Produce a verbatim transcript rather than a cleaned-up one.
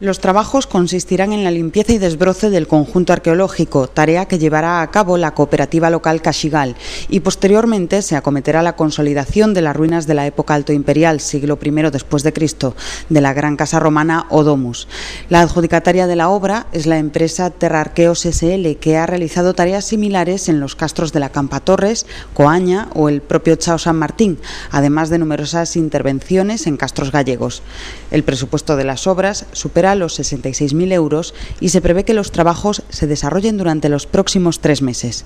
Los trabajos consistirán en la limpieza y desbroce del conjunto arqueológico, tarea que llevará a cabo la cooperativa local Cachigal, y posteriormente se acometerá la consolidación de las ruinas de la época altoimperial, siglo primero después de Cristo, de la Gran Casa Romana Odomus. La adjudicataria de la obra es la empresa Terrarqueos ese ele, que ha realizado tareas similares en los castros de la Campa Torres, Coaña o el propio Chao Samartín, además de numerosas intervenciones en castros gallegos. El presupuesto de las obras supera a los sesenta y seis mil euros y se prevé que los trabajos se desarrollen durante los próximos tres meses.